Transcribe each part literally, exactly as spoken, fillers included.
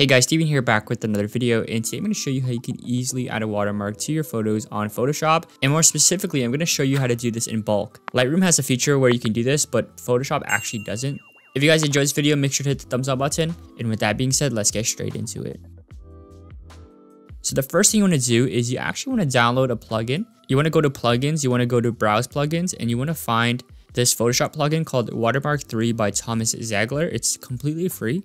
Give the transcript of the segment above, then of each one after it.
Hey guys, Steven here back with another video, and today I'm going to show you how you can easily add a watermark to your photos on Photoshop, and more specifically I'm going to show you how to do this in bulk. Lightroom has a feature where you can do this, but Photoshop actually doesn't. If you guys enjoyed this video, make sure to hit the thumbs up button, and with that being said, let's get straight into it. So the first thing you want to do is you actually want to download a plugin. You want to go to plugins, you want to go to browse plugins, and you want to find this Photoshop plugin called Watermark three by Thomas Zagler. It's completely free.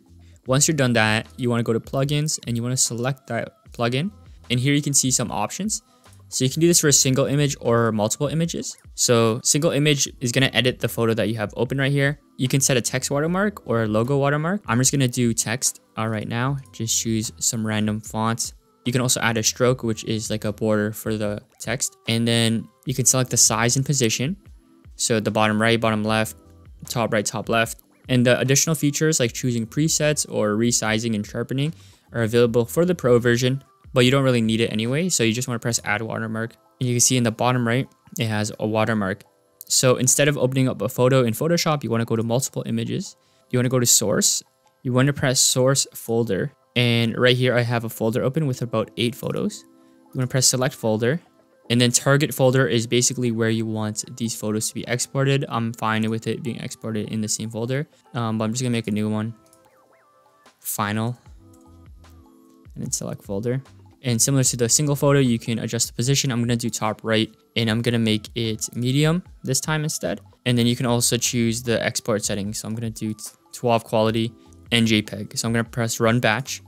Once you're done that, you want to go to plugins and you want to select that plugin. And here you can see some options. So you can do this for a single image or multiple images. So single image is going to edit the photo that you have open right here. You can set a text watermark or a logo watermark. I'm just going to do text uh, right now. Just choose some random fonts. You can also add a stroke, which is like a border for the text. And then you can select the size and position. So the bottom right, bottom left, top right, top left. And the additional features like choosing presets or resizing and sharpening are available for the pro version, but you don't really need it anyway. So you just want to press add watermark. And you can see in the bottom right, it has a watermark. So instead of opening up a photo in Photoshop, you want to go to multiple images. You want to go to source. You want to press source folder. And right here, I have a folder open with about eight photos. You want to press select folder. And then target folder is basically where you want these photos to be exported. I'm fine with it being exported in the same folder, um, but I'm just gonna make a new one. Final. And then select folder. And similar to the single photo, you can adjust the position. I'm gonna do top right, and I'm gonna make it medium this time instead. And then you can also choose the export settings. So I'm gonna do twelve quality and JPEG. So I'm gonna press run batch.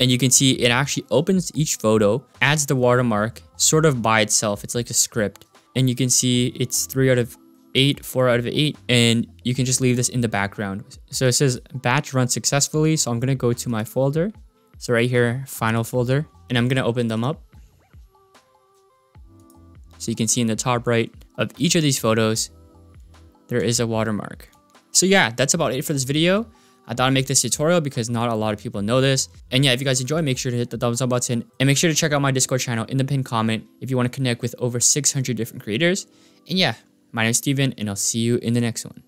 And you can see it actually opens each photo, adds the watermark sort of by itself. It's like a script. And you can see it's three out of eight, four out of eight. And you can just leave this in the background. So it says batch run successfully. So I'm going to go to my folder. So right here, final folder. And I'm going to open them up. So you can see in the top right of each of these photos, there is a watermark. So yeah, that's about it for this video. I thought I'd make this tutorial because not a lot of people know this. And yeah, if you guys enjoy, make sure to hit the thumbs up button and make sure to check out my Discord channel in the pinned comment if you want to connect with over six hundred different creators. And yeah, my name's Steven, and I'll see you in the next one.